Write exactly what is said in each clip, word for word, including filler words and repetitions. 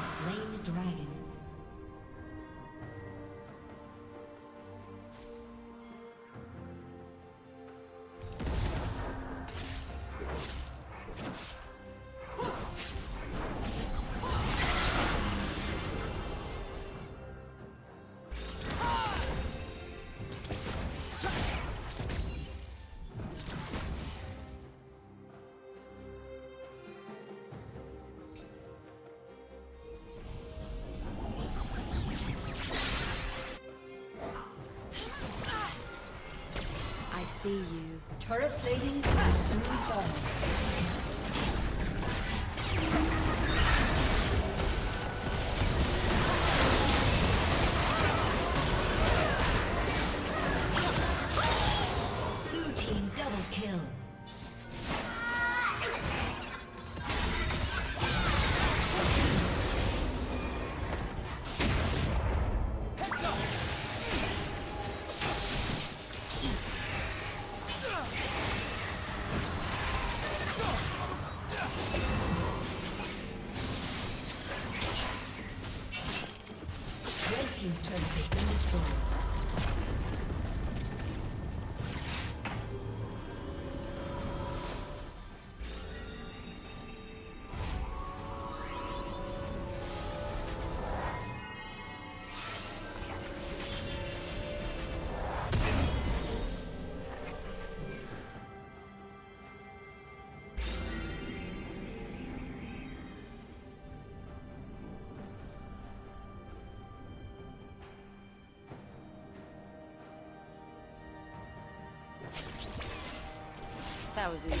Slain the dragon. You. Turret plating will soon fall. team's turret has been destroyed. That was easy.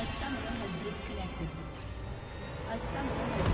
A summoner has disconnected. A summoner has